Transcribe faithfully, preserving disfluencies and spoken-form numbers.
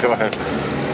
Go ahead.